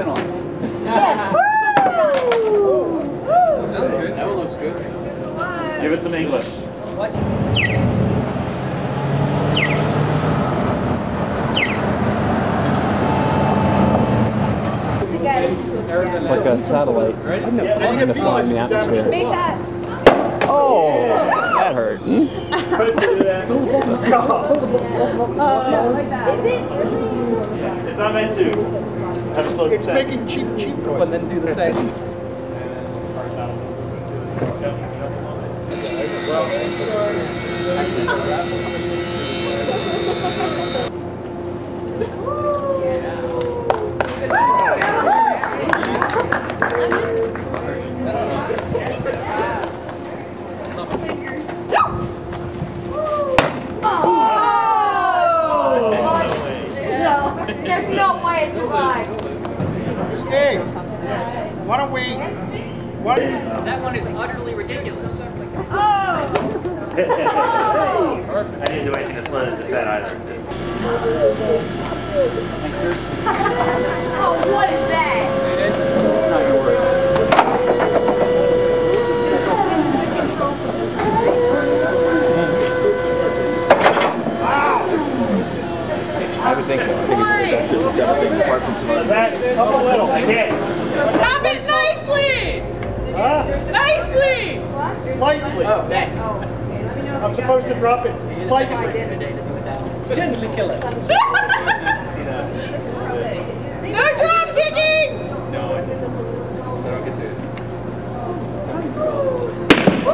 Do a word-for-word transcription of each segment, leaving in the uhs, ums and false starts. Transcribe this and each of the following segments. spin on it. Yeah. Woo! That, good. That one looks good. It's alive. Give it some English. What? Like a satellite. Trying to fly in the atmosphere. Make that. Oh, that hurt. Hmm? uh, is it really? Yeah, it's not meant to. That's so it's sad. Making cheap, cheap noise. And then do the same. There's no way it's alive. Steve, why don't we... Why don't we... That one is utterly ridiculous. Oh! Oh! I didn't do anything that's led to that either. Thanks, sir. Oh, what is that? It's not your word. I would think so. I think it's just a everything apart from tomorrow. Up a little. I can't. Stop it nicely! Huh? Nicely! What? Lightly. Oh, thanks. Oh, okay, let me know. I'm supposed to drop it lightly. Gently kill it. No drop kicking! No, I didn't. I don't get to it. Oh!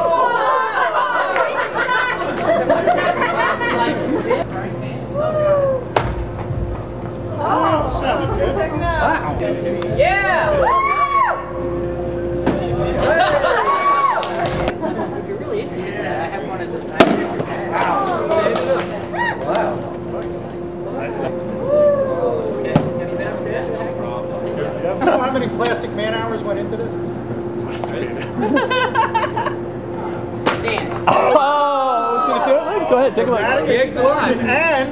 It's not! Wow. Yeah! Woo! If you're really interested in that, I have one at the time. Wow. Wow. Okay. You know how many plastic man hours went into this? Plastic man hours. Damn. Oh! Did it do it, Lynn? Go ahead, take a look. The explosion and...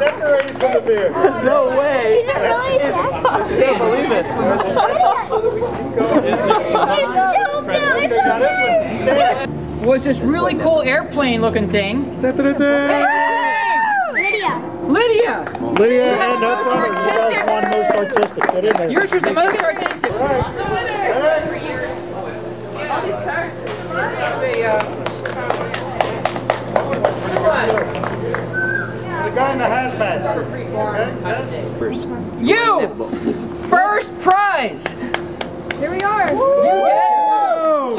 separated from the beer. Oh no God. Way. Is it really sad? I can't believe it. It's still there. Was this really cool airplane looking thing? Da, da, da, da. Hey, Lydia. Lydia. Lydia and no problem. You guys won most artistic. Get in there. Yours was the most artistic. All right. The winner for years. All these cards. What? The guy in the hazmat. Okay. First. You! First prize! Here we are! Woo!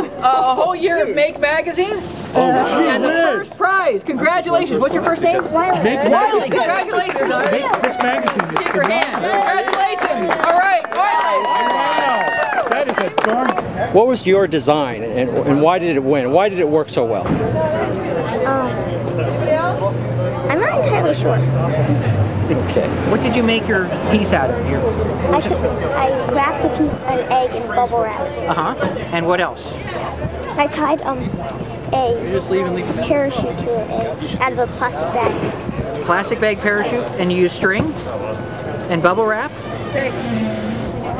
Uh, a whole year of Make Magazine? Oh, uh, gee, and the first prize! Congratulations! What's your first name? Wiley. Make Wiley! Congratulations! Make this magazine. Shake your hand! Congratulations! Alright, Wiley! Wow! That is a darn... What was your design and, and why did it win? Why did it work so well? Um... I'm not entirely sure. Okay. What did you make your piece out of? Your, I, took, I wrapped a piece, an egg in bubble wrap. Uh huh. And what else? I tied um a parachute to an egg out of a plastic bag. Plastic bag parachute, and you used string and bubble wrap.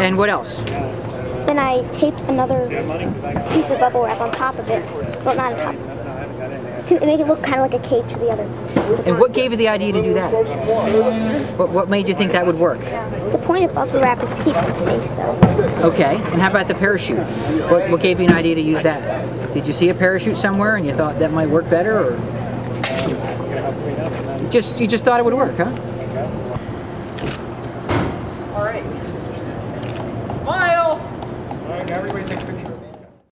And what else? Then I taped another piece of bubble wrap on top of it. Well, not on top of it. To make it look kind of like a cave to the other. And what gave you the idea to do that? What, what made you think that would work? The point of bubble wrap is to keep it safe, so. Okay, and how about the parachute? What, what gave you an idea to use that? Did you see a parachute somewhere and you thought that might work better, or? Just, you just thought it would work, huh? All right. Smile! All right, everybody take a picture.